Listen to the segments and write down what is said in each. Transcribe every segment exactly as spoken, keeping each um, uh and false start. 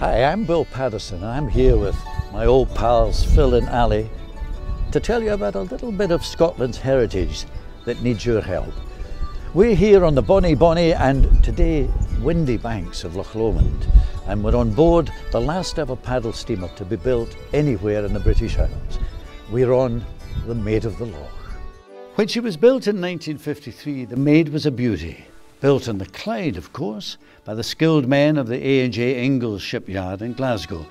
Hi, I'm Bill Patterson. I'm here with my old pals Phil and Ali to tell you about a little bit of Scotland's heritage that needs your help. We're here on the bonny, bonny and today windy banks of Loch Lomond, and we're on board the last ever paddle steamer to be built anywhere in the British Isles. We're on the Maid of the Loch. When she was built in nineteen fifty-three, the Maid was a beauty. Built on the Clyde, of course, by the skilled men of the A and J Ingalls shipyard in Glasgow,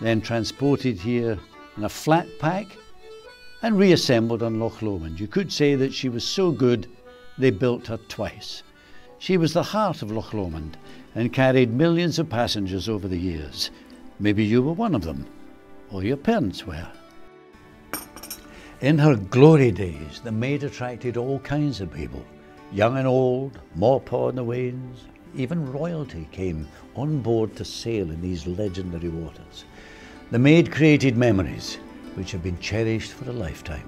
then transported here in a flat pack and reassembled on Loch Lomond. You could say that she was so good they built her twice. She was the heart of Loch Lomond and carried millions of passengers over the years. Maybe you were one of them, or your parents were. In her glory days, the Maid attracted all kinds of people. Young and old, maupaw and the wains, even royalty came on board to sail in these legendary waters. The Maid created memories which have been cherished for a lifetime.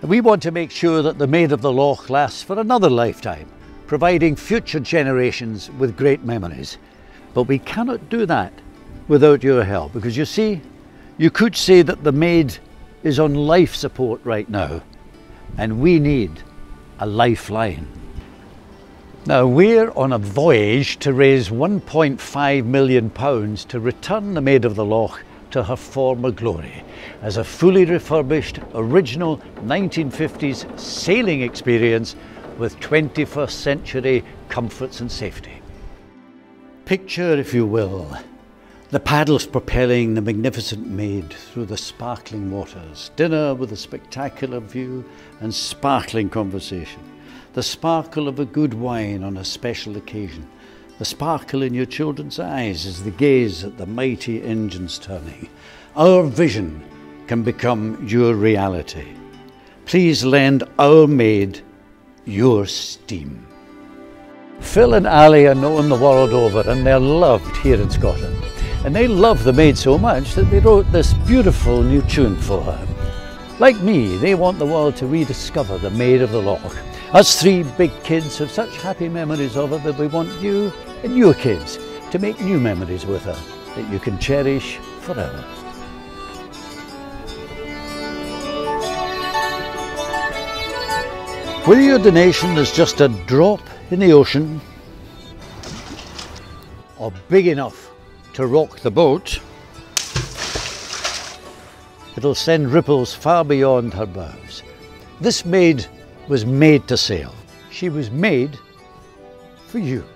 We want to make sure that the Maid of the Loch lasts for another lifetime, providing future generations with great memories. But we cannot do that without your help, because you see, you could say that the Maid is on life support right now, and we need a lifeline. Now, we're on a voyage to raise one point five million pounds to return the Maid of the Loch to her former glory as a fully refurbished, original nineteen fifties sailing experience with twenty-first century comforts and safety. Picture, if you will, the paddles propelling the magnificent Maid through the sparkling waters, dinner with a spectacular view and sparkling conversation, the sparkle of a good wine on a special occasion, the sparkle in your children's eyes as they gaze at the mighty engines turning. Our vision can become your reality. Please lend our Maid your steam. Phil and Ali are known the world over and they're loved here in Scotland. And they love the Maid so much that they wrote this beautiful new tune for her. Like me, they want the world to rediscover the Maid of the Loch. Us three big kids have such happy memories of her that we want you and your kids to make new memories with her that you can cherish forever. Will your donation is just a drop in the ocean, or big enough to rock the boat, it'll send ripples far beyond her bows. This Maid was made to sail. She was made for you.